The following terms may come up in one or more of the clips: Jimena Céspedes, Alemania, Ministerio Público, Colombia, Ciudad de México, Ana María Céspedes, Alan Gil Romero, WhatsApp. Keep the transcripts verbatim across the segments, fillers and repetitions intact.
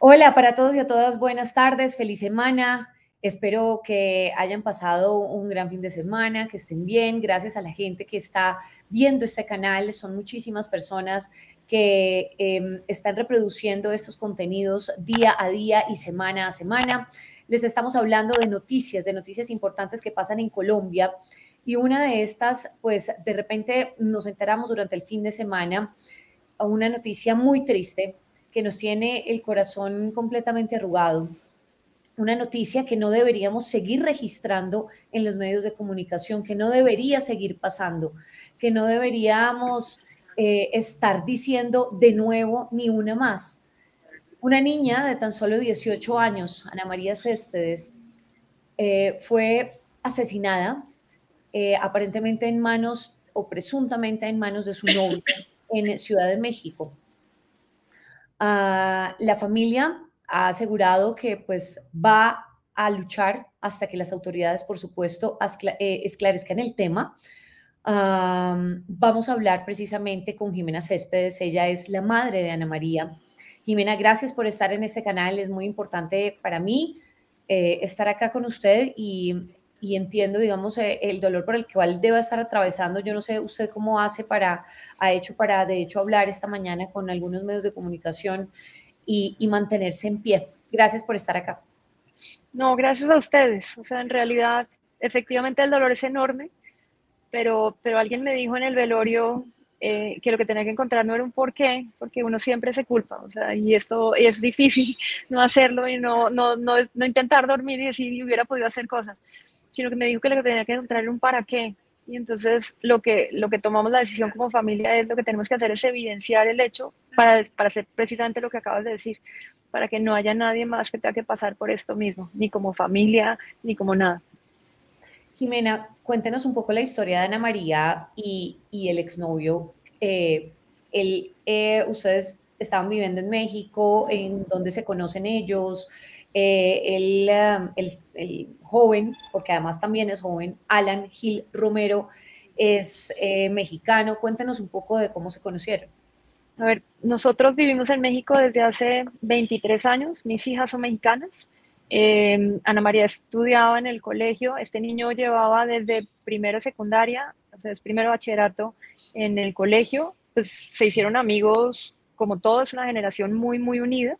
Hola para todos y a todas, buenas tardes, feliz semana. Espero que hayan pasado un gran fin de semana, que estén bien. Gracias a la gente que está viendo este canal. Son muchísimas personas que eh, están reproduciendo estos contenidos día a día y semana a semana. Les estamos hablando de noticias, de noticias importantes que pasan en Colombia. Y una de estas, pues de repente nos enteramos durante el fin de semana a una noticia muy triste que nos tiene el corazón completamente arrugado. Una noticia que no deberíamos seguir registrando en los medios de comunicación, que no debería seguir pasando, que no deberíamos eh, estar diciendo de nuevo ni una más. Una niña de tan solo dieciocho años, Ana María Céspedes, eh, fue asesinada eh, aparentemente en manos o presuntamente en manos de su novio en Ciudad de México. Uh, la familia ha asegurado que pues va a luchar hasta que las autoridades, por supuesto, esclarezcan el tema. Um, vamos a hablar precisamente con Jimena Céspedes, ella es la madre de Ana María. Jimena, gracias por estar en este canal, es muy importante para mí eh, estar acá con usted y, y entiendo, digamos, eh, el dolor por el cual deba estar atravesando. Yo no sé usted cómo hace para, ha hecho para, de hecho, hablar esta mañana con algunos medios de comunicación Y, y mantenerse en pie. Gracias por estar acá. No, gracias a ustedes. O sea, en realidad, efectivamente el dolor es enorme, pero, pero alguien me dijo en el velorio eh, que lo que tenía que encontrar no era un porqué, porque uno siempre se culpa. O sea, y esto y es difícil no hacerlo y no, no, no, no intentar dormir y decir hubiera podido hacer cosas, sino que me dijo que lo que tenía que encontrar era un para qué. Y entonces lo que, lo que tomamos la decisión como familia es lo que tenemos que hacer es evidenciar el hecho para, para hacer precisamente lo que acabas de decir, para que no haya nadie más que tenga que pasar por esto mismo, ni como familia, ni como nada. Jimena, cuéntanos un poco la historia de Ana María y, y el exnovio. Eh, él, eh, ustedes estaban viviendo en México, ¿en dónde se conocen ellos? Eh, el, el, el joven, porque además también es joven, Alan Gil Romero, es eh, mexicano. Cuéntanos un poco de cómo se conocieron. A ver, nosotros vivimos en México desde hace veintitrés años, mis hijas son mexicanas, eh, Ana María estudiaba en el colegio, este niño llevaba desde primero secundaria, o sea, es primero bachillerato en el colegio, pues se hicieron amigos, como todo, es una generación muy, muy unida.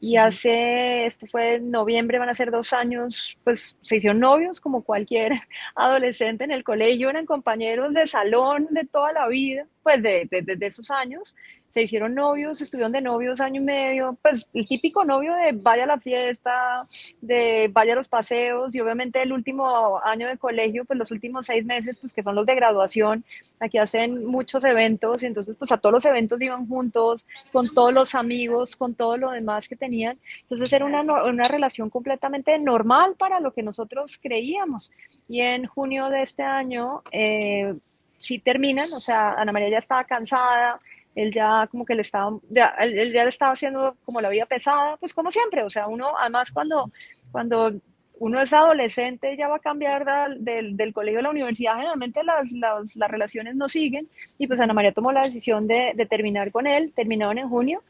Y hace, esto fue en noviembre, van a ser dos años, pues se hicieron novios como cualquier adolescente en el colegio, eran compañeros de salón de toda la vida, pues de, de, de esos años, se hicieron novios, estuvieron de novios año y medio, pues el típico novio de vaya a la fiesta, de vaya a los paseos y obviamente el último año de colegio, pues los últimos seis meses, pues que son los de graduación, aquí hacen muchos eventos y entonces pues a todos los eventos iban juntos, con todos los amigos, con todo lo demás que tenían. Entonces era una, una relación completamente normal para lo que nosotros creíamos. Y en junio de este año eh, sí terminan, o sea, Ana María ya estaba cansada, él ya como que le estaba, ya, él ya le estaba haciendo como la vida pesada, pues como siempre, o sea, uno además cuando, cuando uno es adolescente ya va a cambiar de, de, del colegio a la universidad, generalmente las, las, las relaciones no siguen y pues Ana María tomó la decisión de, de terminar con él, terminaron en junio.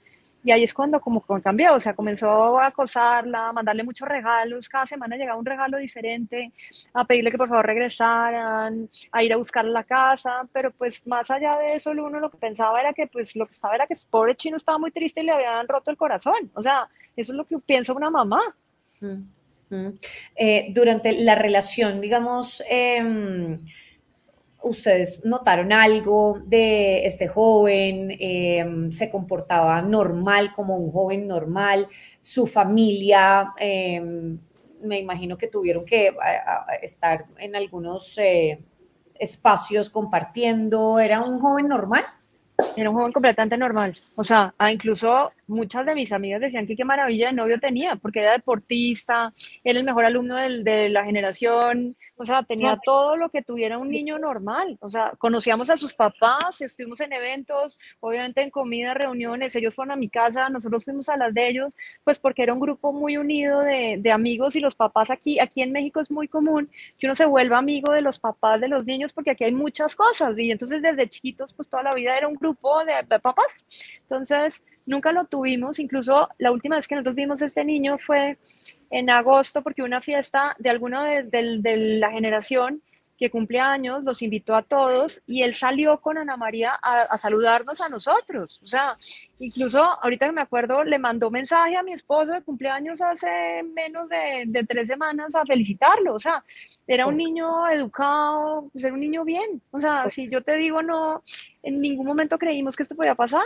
Y ahí es cuando como cambió, o sea, comenzó a acosarla, a mandarle muchos regalos, cada semana llegaba un regalo diferente, a pedirle que por favor regresaran, a ir a buscar la casa, pero pues más allá de eso, uno lo que pensaba era que pues lo que estaba era que el pobre chino estaba muy triste y le habían roto el corazón, o sea, eso es lo que piensa una mamá. Mm-hmm. eh, durante la relación, digamos, eh, ¿ustedes notaron algo de este joven? Eh, ¿Se comportaba normal, como un joven normal? ¿Su familia? Eh, me imagino que tuvieron que a, a estar en algunos eh, espacios compartiendo. ¿Era un joven normal? Era un joven completamente normal. O sea, incluso muchas de mis amigas decían que qué maravilla de novio tenía, porque era deportista, era el mejor alumno del, de la generación, o sea, tenía todo lo que tuviera un niño normal. O sea, conocíamos a sus papás, estuvimos en eventos, obviamente en comidas, reuniones, ellos fueron a mi casa, nosotros fuimos a las de ellos, pues porque era un grupo muy unido de, de amigos y los papás aquí, aquí en México es muy común que uno se vuelva amigo de los papás de los niños porque aquí hay muchas cosas y entonces desde chiquitos pues toda la vida era un grupo de, de papás. Entonces Nunca lo tuvimos, incluso la última vez que nosotros vimos a este niño fue en agosto, porque una fiesta de alguna de, de, de la generación que cumple años, los invitó a todos y él salió con Ana María a, a saludarnos a nosotros. O sea, incluso ahorita que me acuerdo, le mandó mensaje a mi esposo de cumpleaños hace menos de, de tres semanas a felicitarlo. O sea, era un niño educado, pues era un niño bien. O sea, si yo te digo, no, en ningún momento creímos que esto podía pasar.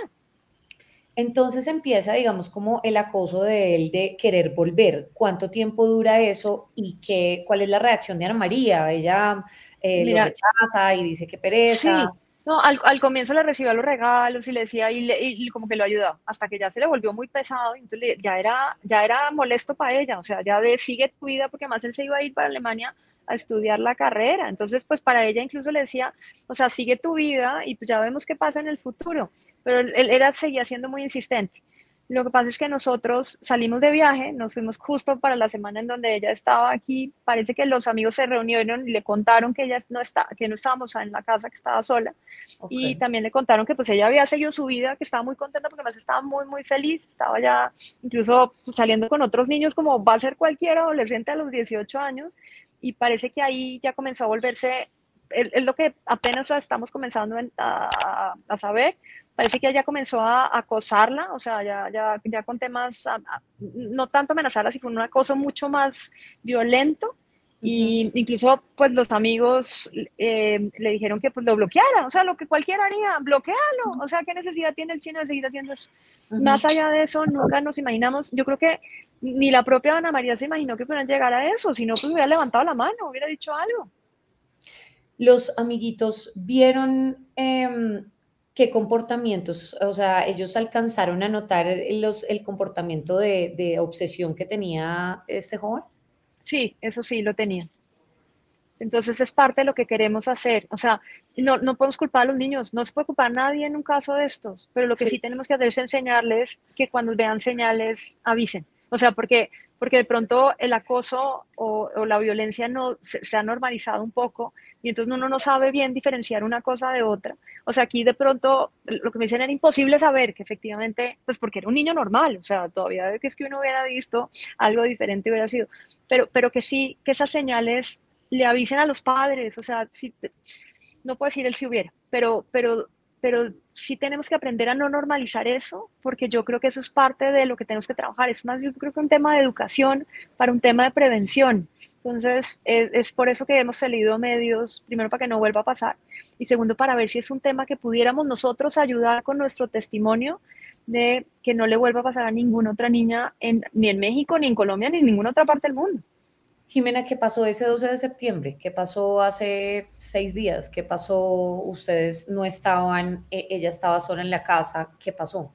Entonces empieza, digamos, como el acoso de él de querer volver. ¿Cuánto tiempo dura eso y qué, cuál es la reacción de Ana María? Ella eh, Mira, lo rechaza y dice que pereza. Sí. No, al, al comienzo le recibía los regalos y le decía, y, le, y como que lo ayudaba, hasta que ya se le volvió muy pesado, y entonces ya era, ya era molesto para ella, o sea, ya de sigue tu vida, porque además él se iba a ir para Alemania a estudiar la carrera, entonces pues para ella incluso le decía, o sea, sigue tu vida y pues ya vemos qué pasa en el futuro. Pero él era, seguía siendo muy insistente. Lo que pasa es que nosotros salimos de viaje, nos fuimos justo para la semana en donde ella estaba aquí, parece que los amigos se reunieron y le contaron que ella no, está, que no estábamos en la casa, que estaba sola, okay. Y también le contaron que pues ella había seguido su vida, que estaba muy contenta porque además estaba muy muy feliz, estaba ya incluso pues, saliendo con otros niños como va a ser cualquier adolescente a los dieciocho años, y parece que ahí ya comenzó a volverse, es lo que apenas estamos comenzando a, a, a saber. Parece que ella comenzó a acosarla, o sea, ya, ya, ya con temas, a, a, no tanto amenazarla, sino un acoso mucho más violento. Uh-huh. Y incluso, pues, los amigos eh, le dijeron que pues, lo bloqueara, o sea, lo que cualquiera haría, bloquealo. O sea, ¿qué necesidad tiene el chino de seguir haciendo eso? Uh-huh. Más allá de eso, nunca nos imaginamos, yo creo que ni la propia Ana María se imaginó que pudieran llegar a eso, si no, pues hubiera levantado la mano, hubiera dicho algo. Los amiguitos vieron... Eh, ¿Qué comportamientos? O sea, ellos alcanzaron a notar los, el comportamiento de, de obsesión que tenía este joven. Sí, eso sí lo tenía. Entonces es parte de lo que queremos hacer. O sea, no, no podemos culpar a los niños, no se puede culpar a nadie en un caso de estos, pero lo que sí, sí tenemos que hacer es enseñarles que cuando vean señales avisen. O sea, porque, porque de pronto el acoso o, o la violencia no, se, se ha normalizado un poco y entonces uno no sabe bien diferenciar una cosa de otra. O sea, aquí de pronto lo que me dicen era imposible saber que efectivamente, pues porque era un niño normal, o sea, todavía es que uno hubiera visto algo diferente hubiera sido. Pero, pero que sí, que esas señales le avisen a los padres, o sea, si, no puedo decir el si hubiera, pero... pero pero sí tenemos que aprender a no normalizar eso, porque yo creo que eso es parte de lo que tenemos que trabajar. Es más, yo creo que un tema de educación para un tema de prevención. Entonces, es, es por eso que hemos salido medios, primero para que no vuelva a pasar, y segundo para ver si es un tema que pudiéramos nosotros ayudar con nuestro testimonio de que no le vuelva a pasar a ninguna otra niña, en, ni en México, ni en Colombia, ni en ninguna otra parte del mundo. Jimena, ¿qué pasó ese doce de septiembre? ¿Qué pasó hace seis días? ¿Qué pasó? Ustedes no estaban, ella estaba sola en la casa. ¿Qué pasó?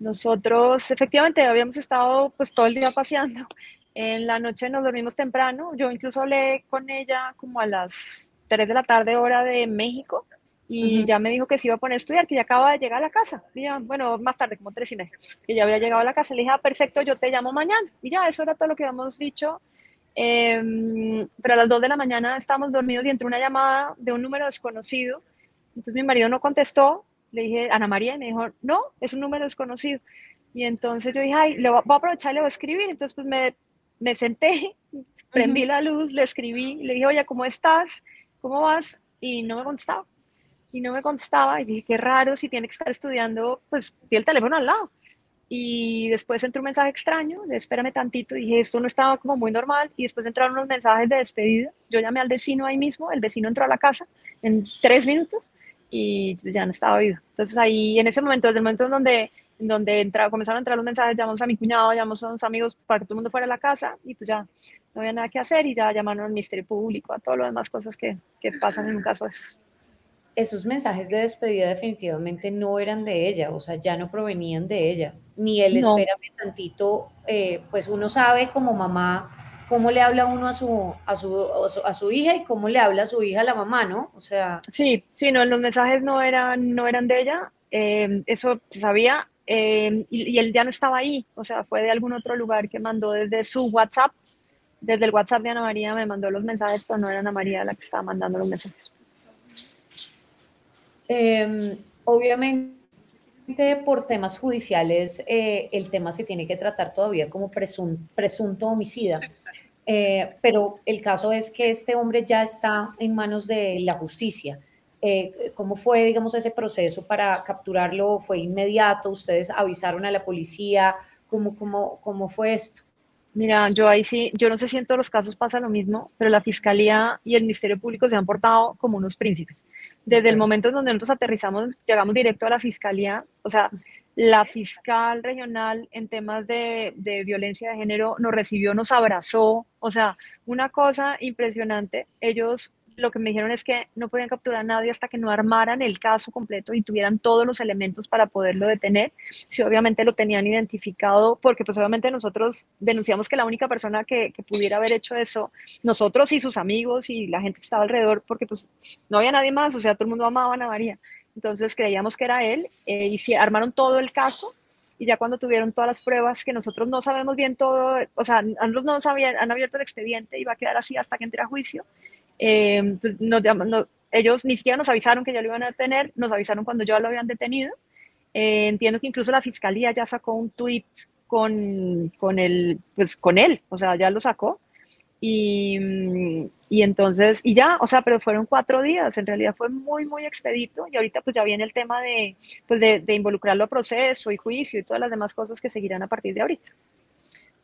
Nosotros, efectivamente, habíamos estado pues, todo el día paseando. En la noche nos dormimos temprano. Yo incluso hablé con ella como a las tres de la tarde, hora de México. Y uh-huh. ya me dijo que se iba a poner a estudiar, que ya acaba de llegar a la casa. Y ya, bueno, más tarde, como tres y media, que ya había llegado a la casa. Le dije, ah, perfecto, yo te llamo mañana. Y ya, eso era todo lo que habíamos dicho. Eh, pero a las dos de la mañana estábamos dormidos y entró una llamada de un número desconocido. Entonces mi marido no contestó, le dije Ana María y me dijo, no, es un número desconocido. Y entonces yo dije, ay, le voy a aprovechar y le voy a escribir. Entonces pues me, me senté, prendí uh-huh. la luz, le escribí, le dije, oye, ¿cómo estás? ¿Cómo vas? Y no me contestaba. Y no me contestaba y dije, qué raro, si tiene que estar estudiando, pues tiene el teléfono al lado. Y después entró un mensaje extraño, de espérame tantito, dije, esto no estaba como muy normal, y después entraron unos mensajes de despedida, yo llamé al vecino ahí mismo, el vecino entró a la casa en tres minutos, y ya no estaba vivo. Entonces ahí, en ese momento, desde el momento en donde, en donde entra, comenzaron a entrar los mensajes, llamamos a mi cuñado, llamamos a unos amigos para que todo el mundo fuera a la casa, y pues ya no había nada que hacer, y ya llamaron al Ministerio Público, a todas las demás cosas que, que pasan en un caso de esos. Esos mensajes de despedida definitivamente no eran de ella, o sea, ya no provenían de ella, ni el no. Espérame tantito, eh, pues uno sabe como mamá cómo le habla uno a su, a, su, a, su, a su hija y cómo le habla a su hija a la mamá, ¿no? O sea... Sí, sí, no, los mensajes no eran, no eran de ella, eh, eso se sabía, eh, y, y él ya no estaba ahí, o sea, fue de algún otro lugar que mandó desde su WhatsApp, desde el WhatsApp de Ana María me mandó los mensajes, pero no era Ana María la que estaba mandando los mensajes. Eh, obviamente por temas judiciales, eh, el tema se tiene que tratar todavía como presun, presunto homicida, eh, pero el caso es que este hombre ya está en manos de la justicia. Eh, ¿Cómo fue, digamos, ese proceso para capturarlo? ¿Fue inmediato? ¿Ustedes avisaron a la policía? ¿Cómo, cómo, cómo fue esto? Mira, yo ahí sí, yo no sé si en todos los casos pasa lo mismo, pero la Fiscalía y el Ministerio Público se han portado como unos príncipes. Desde okay. el momento en donde nosotros aterrizamos, llegamos directo a la Fiscalía, o sea, la fiscal regional en temas de, de violencia de género nos recibió, nos abrazó, o sea, una cosa impresionante. Ellos lo que me dijeron es que no podían capturar a nadie hasta que no armaran el caso completo y tuvieran todos los elementos para poderlo detener. Si obviamente lo tenían identificado, porque pues obviamente nosotros denunciamos que la única persona que, que pudiera haber hecho eso, nosotros y sus amigos y la gente que estaba alrededor, porque pues no había nadie más, o sea, todo el mundo amaba a Ana María. Entonces creíamos que era él eh, y si armaron todo el caso. Y ya cuando tuvieron todas las pruebas, que nosotros no sabemos bien todo, o sea, no sabían, han abierto el expediente y va a quedar así hasta que entre a juicio. Eh, pues nos, nos, ellos ni siquiera nos avisaron que ya lo iban a detener, nos avisaron cuando ya lo habían detenido. Eh, entiendo que incluso la fiscalía ya sacó un tuit con, con, el, pues, con él, o sea, ya lo sacó. Y, y entonces, y ya, o sea, pero fueron cuatro días, en realidad fue muy, muy expedito. Y ahorita pues ya viene el tema de, pues, de, de involucrarlo a proceso y juicio y todas las demás cosas que seguirán a partir de ahorita.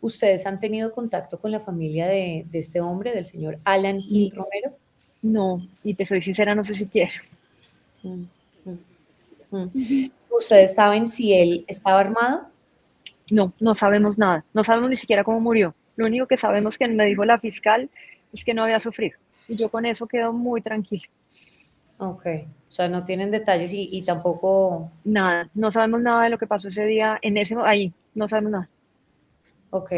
¿Ustedes han tenido contacto con la familia de, de este hombre, del señor Alan Gil Romero? No, y te soy sincera, no sé si quiero. Mm, mm, mm. ¿Ustedes saben si él estaba armado? No, no sabemos nada. No sabemos ni siquiera cómo murió. Lo único que sabemos que me dijo la fiscal es que no había sufrido. Y yo con eso quedo muy tranquila. Ok, o sea, no tienen detalles y, y tampoco... Nada, no sabemos nada de lo que pasó ese día, en ese ahí, no sabemos nada. Ok.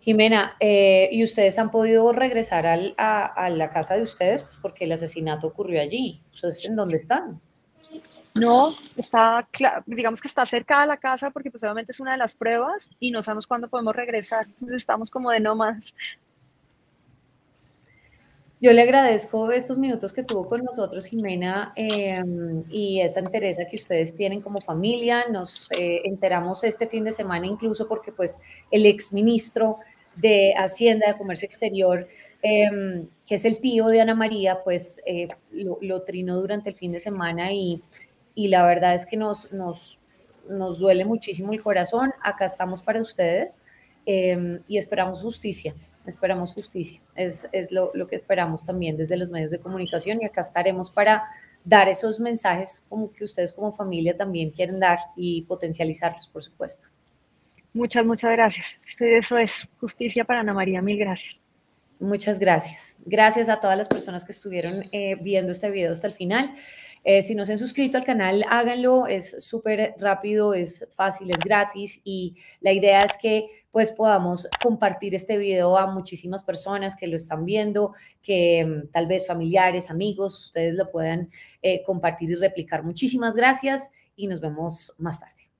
Jimena, eh, ¿y ustedes han podido regresar al, a, a la casa de ustedes? Pues porque el asesinato ocurrió allí. ¿Ustedes en dónde están? No, está, digamos que está cerca de la casa porque pues obviamente es una de las pruebas y no sabemos cuándo podemos regresar. Entonces estamos como de nómadas. Yo le agradezco estos minutos que tuvo con nosotros, Jimena, eh, y esta entereza que ustedes tienen como familia. Nos eh, enteramos este fin de semana incluso porque pues el exministro de Hacienda, de Comercio Exterior, eh, que es el tío de Ana María, pues eh, lo, lo trinó durante el fin de semana y, y la verdad es que nos, nos, nos duele muchísimo el corazón. Acá estamos para ustedes eh, y esperamos justicia. Esperamos justicia, es, es lo, lo que esperamos también desde los medios de comunicación y acá estaremos para dar esos mensajes como que ustedes como familia también quieren dar y potencializarlos, por supuesto. Muchas, muchas gracias. Eso es justicia para Ana María, mil gracias. Muchas gracias. Gracias a todas las personas que estuvieron eh, viendo este video hasta el final. Eh, si no se han suscrito al canal, háganlo, es súper rápido, es fácil, es gratis y la idea es que pues podamos compartir este video a muchísimas personas que lo están viendo, que tal vez familiares, amigos, ustedes lo puedan eh, compartir y replicar. Muchísimas gracias y nos vemos más tarde.